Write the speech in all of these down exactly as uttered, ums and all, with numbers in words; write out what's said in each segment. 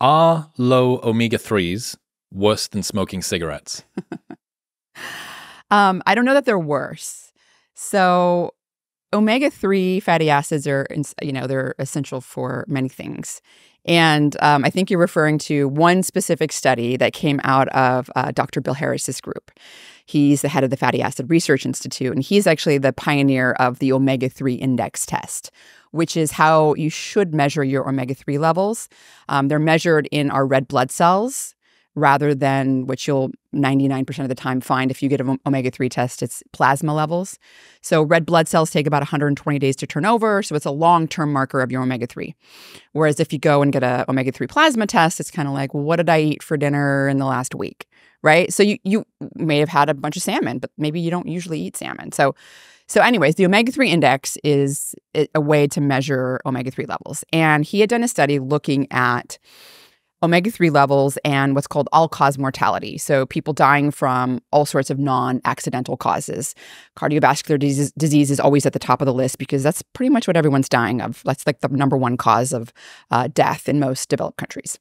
Are low omega threes worse than smoking cigarettes? um, I don't know that they're worse. So omega three fatty acids are, you know, they're essential for many things. And um, I think you're referring to one specific study that came out of uh, Doctor Bill Harris's group. He's the head of the Fatty Acid Research Institute, and he's actually the pioneer of the omega three index test, which is how you should measure your omega three levels. Um, they're measured in our red blood cells rather than what you'll ninety-nine percent of the time find if you get an omega three test, it's plasma levels. So red blood cells take about one hundred twenty days to turn over, so it's a long-term marker of your omega three. Whereas if you go and get an omega three plasma test, it's kind of like, well, what did I eat for dinner in the last week, right? So you, you may have had a bunch of salmon, but maybe you don't usually eat salmon. So, so anyways, the omega three index is a way to measure omega three levels. And he had done a study looking at omega three levels and what's called all-cause mortality. So people dying from all sorts of non-accidental causes. Cardiovascular disease, disease is always at the top of the list because that's pretty much what everyone's dying of. That's like the number one cause of uh, death in most developed countries.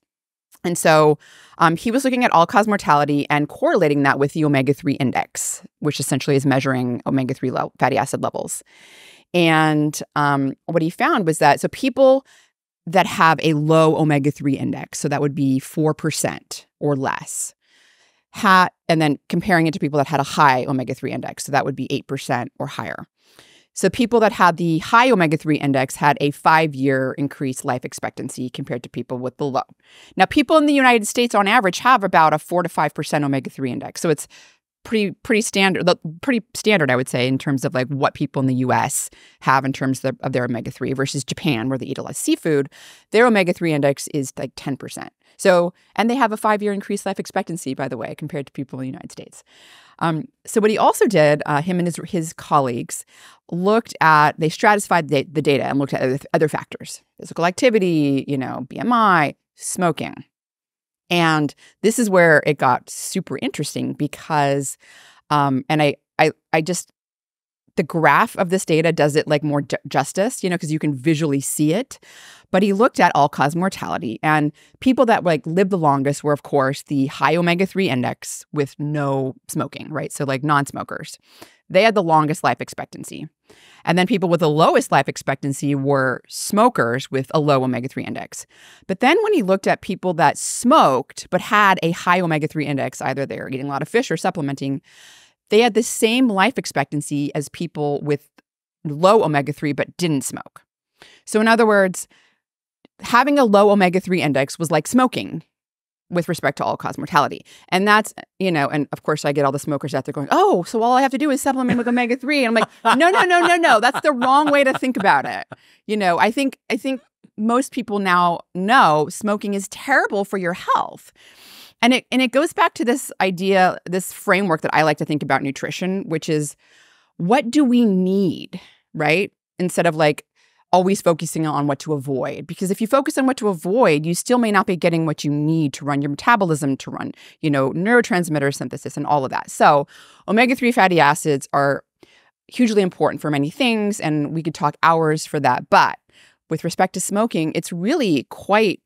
And so um, he was looking at all-cause mortality and correlating that with the omega three index, which essentially is measuring omega three fatty acid levels. And um, what he found was that, so people that have a low omega three index, so that would be four percent or less, ha and then comparing it to people that had a high omega three index, so that would be eight percent or higher. So people that had the high omega three index had a five-year increased life expectancy compared to people with the low. Now, people in the United States on average have about a four to five percent omega three index, so it's pretty pretty standard, pretty standard, I would say, in terms of like what people in the U S have in terms of their, of their omega three versus Japan, where they eat a lot of seafood. Their omega three index is like ten percent. So, and they have a five-year increased life expectancy, by the way, compared to people in the United States. Um, so what he also did, uh, him and his, his colleagues, looked at, they stratified the, the data and looked at other, other factors, physical activity, you know, B M I, smoking. And this is where it got super interesting because, um, and I, I, I just, the graph of this data does it like more ju justice, you know, because you can visually see it. But he looked at all-cause mortality, and people that like lived the longest were, of course, the high omega three index with no smoking, right? So like non-smokers, they had the longest life expectancy. And then people with the lowest life expectancy were smokers with a low omega three index. But then when he looked at people that smoked but had a high omega three index, either they were eating a lot of fish or supplementing, they had the same life expectancy as people with low omega three but didn't smoke. So in other words, having a low omega three index was like smoking with respect to all-cause mortality. And that's, you know, and of course I get all the smokers out there going, oh, so all I have to do is supplement with omega three. And I'm like, no, no, no, no, no. That's the wrong way to think about it. You know, I think, I think most people now know smoking is terrible for your health. And it, and it goes back to this idea, this framework that I like to think about nutrition, which is what do we need, right? Instead of like always focusing on what to avoid. Because if you focus on what to avoid, you still may not be getting what you need to run your metabolism, to run, you know, neurotransmitter synthesis and all of that. So omega three fatty acids are hugely important for many things, and we could talk hours for that. But with respect to smoking, it's really quite,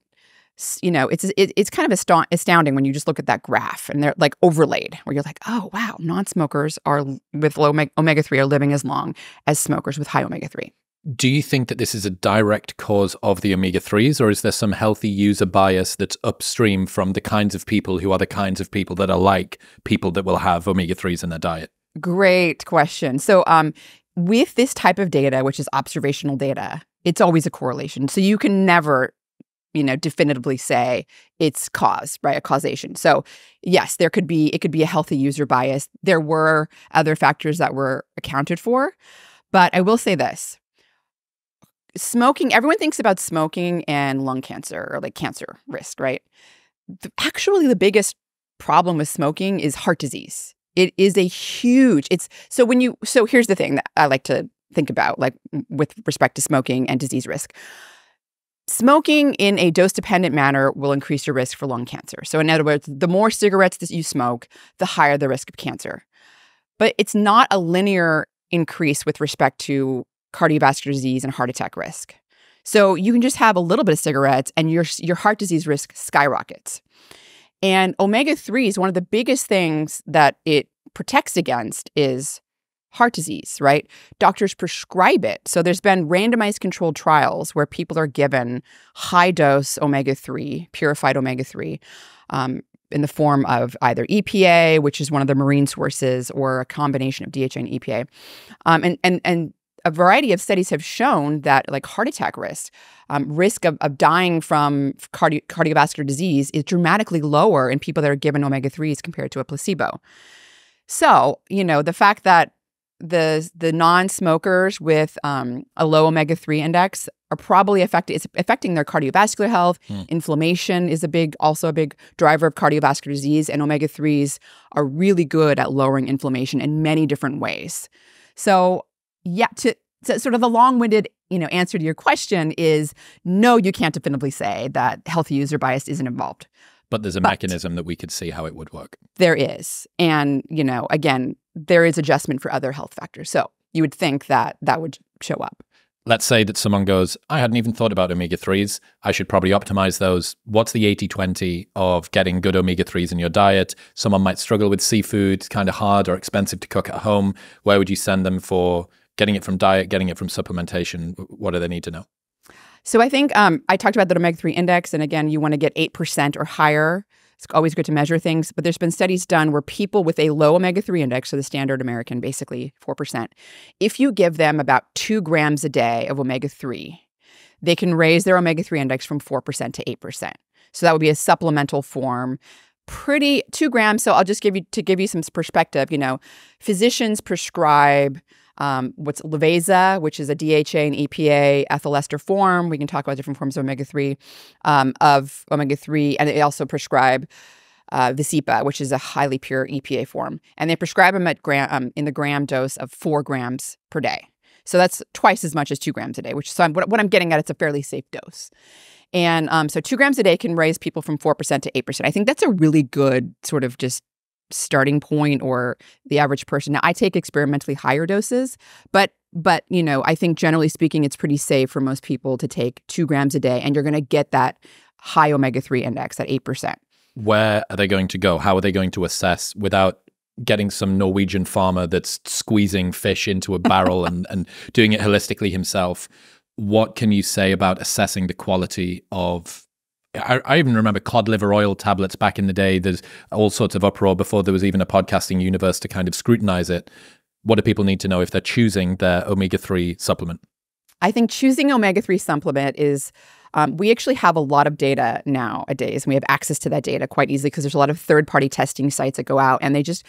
you know, it's it, it's kind of astounding when you just look at that graph and they're like overlaid, where you're like, oh, wow, non-smokers are with low omega three are living as long as smokers with high omega three. Do you think that this is a direct cause of the omega threes, or is there some healthy user bias that's upstream from the kinds of people who are the kinds of people that are like people that will have omega threes in their diet? Great question. So um, with this type of data, which is observational data, it's always a correlation. So you can never, you know, definitively say it's cause, right? A causation. So yes, there could be, it could be a healthy user bias. There were other factors that were accounted for, but I will say this. Smoking, everyone thinks about smoking and lung cancer or like cancer risk, right? The, actually, the biggest problem with smoking is heart disease. It is a huge, it's, so when you, so here's the thing that I like to think about, like with respect to smoking and disease risk. Smoking in a dose-dependent manner will increase your risk for lung cancer. So in other words, the more cigarettes that you smoke, the higher the risk of cancer. But it's not a linear increase with respect to cardiovascular disease and heart attack risk. So you can just have a little bit of cigarettes and your, your heart disease risk skyrockets. And omega three is one of the biggest things that it protects against is heart disease, right? Doctors prescribe it. So there's been randomized controlled trials where people are given high-dose omega three, purified omega three, um, in the form of either E P A, which is one of the marine sources, or a combination of D H A and E P A. Um, and, and, and a variety of studies have shown that, like, heart attack risk, um, risk of, of dying from cardi cardiovascular disease is dramatically lower in people that are given omega threes compared to a placebo. So, you know, the fact that the the non-smokers with um, a low omega three index are probably affected. It's affecting their cardiovascular health. Mm. Inflammation is a big, also a big driver of cardiovascular disease, and omega threes are really good at lowering inflammation in many different ways. So, yeah, to, to sort of the long-winded, you know, answer to your question is no, you can't definitively say that healthy user bias isn't involved. But there's a but mechanism that we could see how it would work. There is, and you know, again, there is adjustment for other health factors. So you would think that that would show up. Let's say that someone goes, I hadn't even thought about omega threes. I should probably optimize those. What's the eighty twenty of getting good omega threes in your diet? Someone might struggle with seafood, kind of hard or expensive to cook at home. Where would you send them for getting it from diet, getting it from supplementation? What do they need to know? So I think um, I talked about the omega three index, and again, you want to get eight percent or higher. It's always good to measure things, but there's been studies done where people with a low omega three index, so the standard American, basically four percent, if you give them about two grams a day of omega three, they can raise their omega three index from four percent to eight percent. So that would be a supplemental form. Pretty, two grams, so I'll just give you, to give you some perspective, you know, physicians prescribe Um, what's Levaza, which is a D H A and E P A ethyl ester form. We can talk about different forms of omega three, um, of omega three, and they also prescribe uh, Vesipa, which is a highly pure E P A form. And they prescribe them at gram, um, in the gram dose of four grams per day. So that's twice as much as two grams a day, which so I'm, what, what I'm getting at, it's a fairly safe dose. And um, so two grams a day can raise people from four percent to eight percent. I think that's a really good sort of just starting point, or the average person. Now, I take experimentally higher doses, but but you know, I think generally speaking, it's pretty safe for most people to take two grams a day, and you're going to get that high omega three index at eight percent. Where are they going to go? How are they going to assess without getting some Norwegian farmer that's squeezing fish into a barrel and, and doing it holistically himself? What can you say about assessing the quality of... I, I even remember cod liver oil tablets back in the day. There's all sorts of uproar before there was even a podcasting universe to kind of scrutinize it. What do people need to know if they're choosing their omega three supplement? I think choosing omega three supplement is, um, we actually have a lot of data nowadays, and we have access to that data quite easily because there's a lot of third-party testing sites that go out, and they just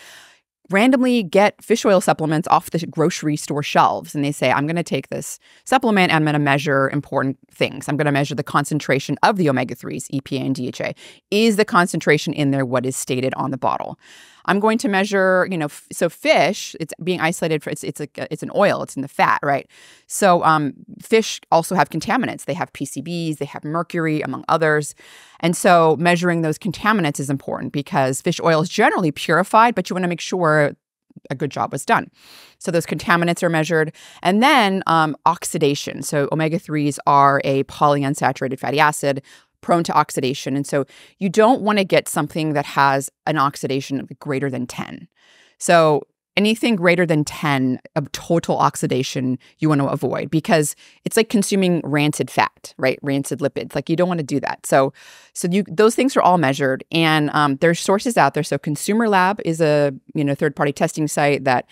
randomly get fish oil supplements off the grocery store shelves, and they say, I'm going to take this supplement and I'm going to measure important things. I'm going to measure the concentration of the omega threes, E P A and D H A. Is the concentration in there what is stated on the bottle? I'm going to measure, you know, f so fish, it's being isolated, for, it's it's, a, it's an oil, it's in the fat, right? So um, fish also have contaminants. They have P C Bs, they have mercury, among others. And so measuring those contaminants is important because fish oil is generally purified, but you want to make sure a good job was done. So those contaminants are measured. And then um, oxidation. So omega threes are a polyunsaturated fatty acid, prone to oxidation. And so you don't want to get something that has an oxidation of greater than ten. So anything greater than ten of total oxidation you want to avoid, because it's like consuming rancid fat, right? Rancid lipids. Like, you don't want to do that. So so you, those things are all measured. And um, there's sources out there. So Consumer Lab is a, you know, third-party testing site that,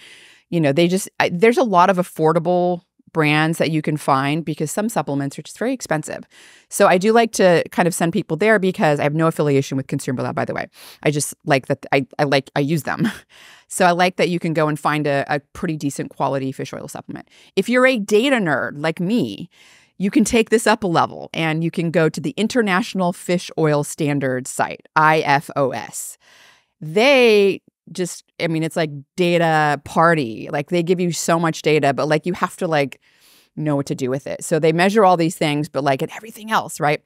you know, they just, I, there's a lot of affordable brands that you can find because some supplements are just very expensive. So I do like to kind of send people there because I have no affiliation with Consumer Lab, by the way. I just like that I, I like I use them. So I like that you can go and find a, a pretty decent quality fish oil supplement. If you're a data nerd like me, you can take this up a level and you can go to the International Fish Oil Standards site, I F O S. They just, I mean, it's like data party. Like, they give you so much data, but like, you have to like know what to do with it. So they measure all these things, but like at everything else, right?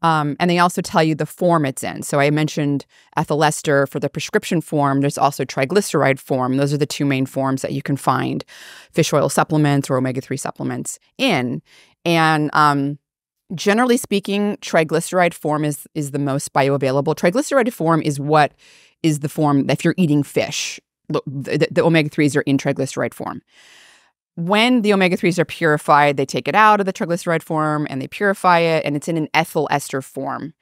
Um, and they also tell you the form it's in. So I mentioned ethyl ester for the prescription form. There's also triglyceride form. Those are the two main forms that you can find fish oil supplements or omega three supplements in. And um, Generally speaking, triglyceride form is is the most bioavailable. Triglyceride form is what is the form if you're eating fish. The, the omega threes are in triglyceride form. When the omega threes are purified, they take it out of the triglyceride form and they purify it, and it's in an ethyl ester form.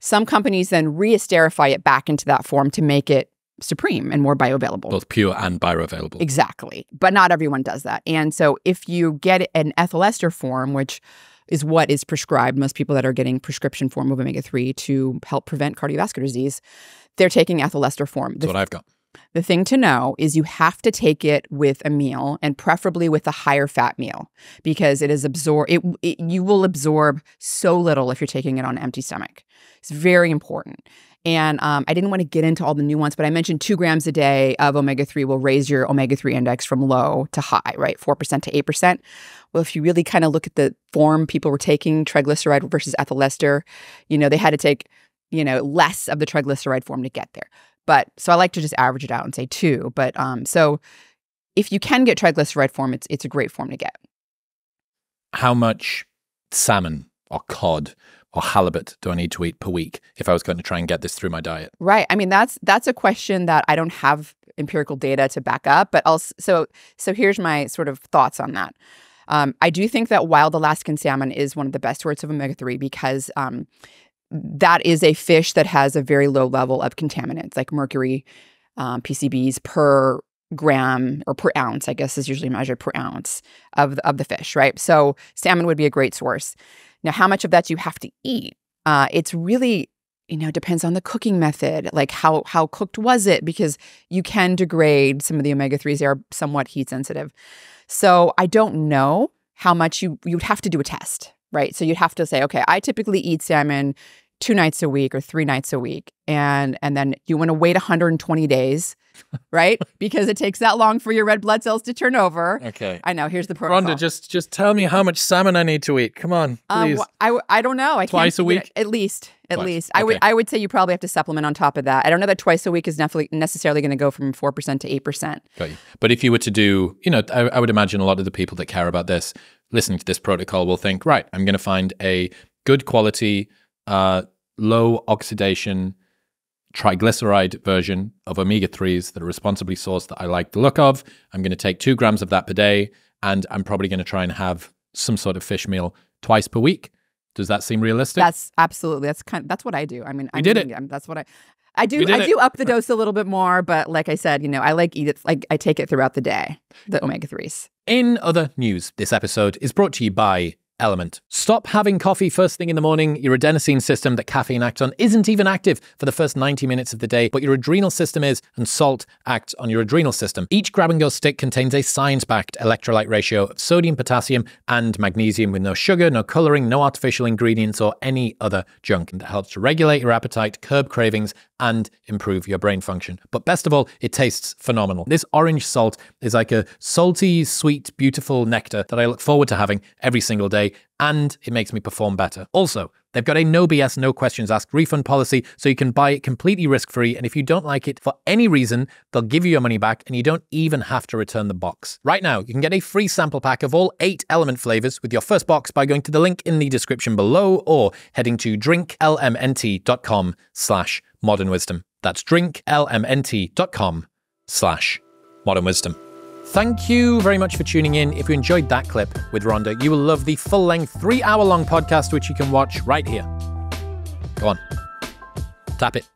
Some companies then re-esterify it back into that form to make it supreme and more bioavailable. Both pure and bioavailable. Exactly. But not everyone does that. And so if you get an ethyl ester form, which is what is prescribed, most people that are getting prescription form of omega three to help prevent cardiovascular disease, they're taking ethyl ester form. That's what I've got. The thing to know is you have to take it with a meal, and preferably with a higher fat meal, because it is absorb it, it you will absorb so little if you're taking it on an empty stomach. It's very important. And um, I didn't want to get into all the nuance, but I mentioned two grams a day of omega three will raise your omega three index from low to high, right? four percent to eight percent. Well, if you really kind of look at the form people were taking, triglyceride versus ethyl ester, you know, they had to take, you know, less of the triglyceride form to get there. But so I like to just average it out and say two. But um, so if you can get triglyceride form, it's it's a great form to get. How much salmon or cod or halibut do I need to eat per week if I was going to try and get this through my diet? Right. I mean, that's that's a question that I don't have empirical data to back up. But also, so so here's my sort of thoughts on that. Um, I do think that wild Alaskan salmon is one of the best sorts of omega three because um, that is a fish that has a very low level of contaminants like mercury, um, P C Bs per gram or per ounce, I guess is usually measured per ounce of the, of the fish, right? So salmon would be a great source. Now, how much of that do you have to eat? Uh, it's really, you know, depends on the cooking method, like how how cooked was it? Because you can degrade some of the omega threes. They are somewhat heat sensitive. So I don't know how much you you'd have to do a test. Right. So you'd have to say, okay, I typically eat salmon two nights a week or three nights a week. And and then you want to wait one hundred twenty days, right? Because it takes that long for your red blood cells to turn over. Okay. I know. Here's the protocol. Rhonda, just just tell me how much salmon I need to eat. Come on, please. Um, I, I don't know. I twice can't, a week? You know, at least. At twice. least. Okay. I would I would say you probably have to supplement on top of that. I don't know that twice a week is necessarily going to go from four percent to eight percent. Got you. But if you were to do, you know, I, I would imagine a lot of the people that care about this listening to this protocol will think, right, I'm going to find a good quality, uh, low oxidation, triglyceride version of omega threes that are responsibly sourced that I like the look of. I'm going to take two grams of that per day, and I'm probably going to try and have some sort of fish meal twice per week. Does that seem realistic? That's absolutely. That's kind of, that's what I do. I mean, I did it. I'm, that's what I, I do. I it. do up the dose a little bit more, but like I said, you know, I like eat it. Like I take it throughout the day. The omega threes. In other news, this episode is brought to you by Element. Stop having coffee first thing in the morning. Your adenosine system that caffeine acts on isn't even active for the first ninety minutes of the day, but your adrenal system is, and salt acts on your adrenal system. Each grab-and-go stick contains a science-backed electrolyte ratio of sodium, potassium, and magnesium with no sugar, no coloring, no artificial ingredients, or any other junk that helps to regulate your appetite, curb cravings, and improve your brain function. But best of all, it tastes phenomenal. This orange salt is like a salty, sweet, beautiful nectar that I look forward to having every single day. And it makes me perform better. Also, they've got a no B S, no questions asked refund policy, so you can buy it completely risk-free. And if you don't like it for any reason, they'll give you your money back and you don't even have to return the box. Right now, you can get a free sample pack of all eight Element flavors with your first box by going to the link in the description below or heading to drinklmnt.com slash modern wisdom. That's drinklmnt.com slash modern wisdom. Thank you very much for tuning in. If you enjoyed that clip with Rhonda, you will love the full-length, three-hour-long podcast, which you can watch right here. Go on. Tap it.